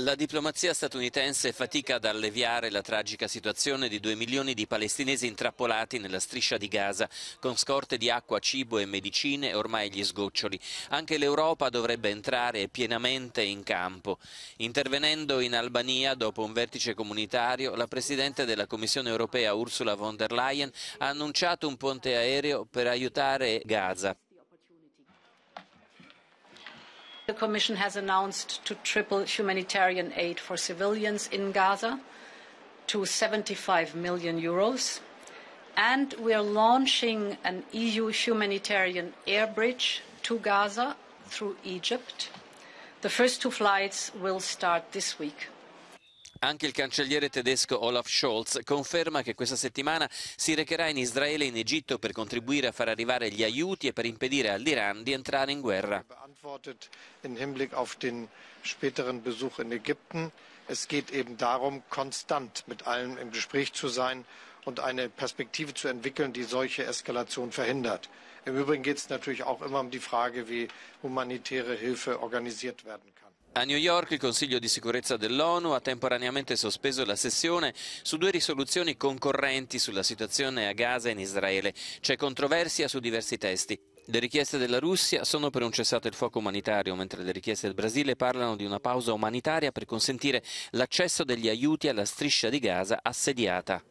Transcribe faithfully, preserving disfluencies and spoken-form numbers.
La diplomazia statunitense fatica ad alleviare la tragica situazione di due milioni di palestinesi intrappolati nella striscia di Gaza, con scorte di acqua, cibo e medicine ormai agli sgoccioli. Anche l'Europa dovrebbe entrare pienamente in campo. Intervenendo in Albania dopo un vertice comunitario, la Presidente della Commissione Europea Ursula von der Leyen ha annunciato un ponte aereo per aiutare Gaza. The Commission has announced to triple humanitarian aid for civilians in Gaza to seventy-five million euros, and we are launching an E U humanitarian air bridge to Gaza through Egypt. The first two flights will start this week. Anche il cancelliere tedesco Olaf Scholz conferma che questa settimana si recherà in Israele e in Egitto per contribuire a far arrivare gli aiuti e per impedire all'Iran di entrare in guerra. In Hinblick auf den späteren Besuch in Ägypten. Es geht eben darum, konstant mit allen im Gespräch zu sein und eine Perspektive zu entwickeln, die solche Eskalation verhindert. Im Übrigen geht es natürlich auch immer um die Frage, wie humanitäre Hilfe organisiert werden kann. A New York il Consiglio di sicurezza dell'ONU ha temporaneamente sospeso la sessione su due risoluzioni concorrenti sulla situazione a Gaza e in Israele. C'è controversia su diversi testi. Le richieste della Russia sono per un cessate il fuoco umanitario, mentre le richieste del Brasile parlano di una pausa umanitaria per consentire l'accesso degli aiuti alla striscia di Gaza assediata.